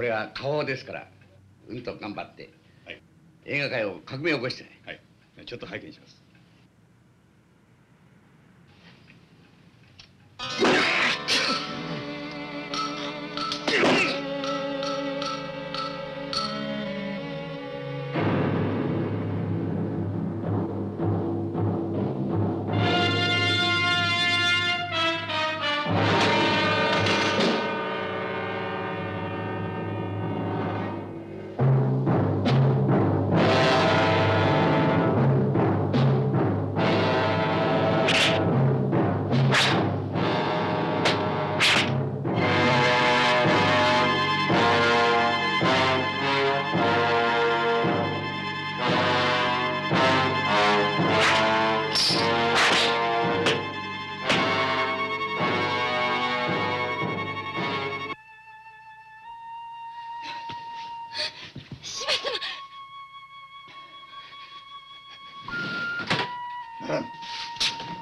これは顔ですから、うんと頑張って、はい、映画界を革命を起こしてね、はい、ちょっと拝見します。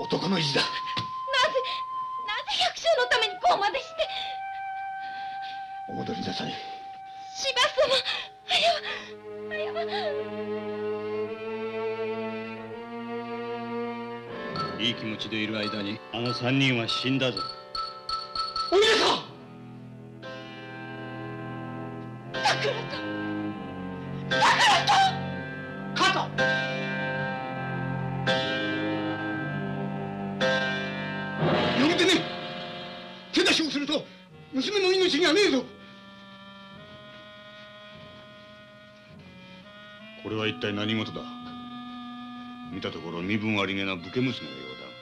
男の意地だ。なぜ百姓のためにこうまでして。お戻りなさい。芝様、あやは。いい気持ちでいる間にあの三人は死んだぞ。お皆さん。これは一体何事だ。見たところ身分ありげな武家娘のようだ。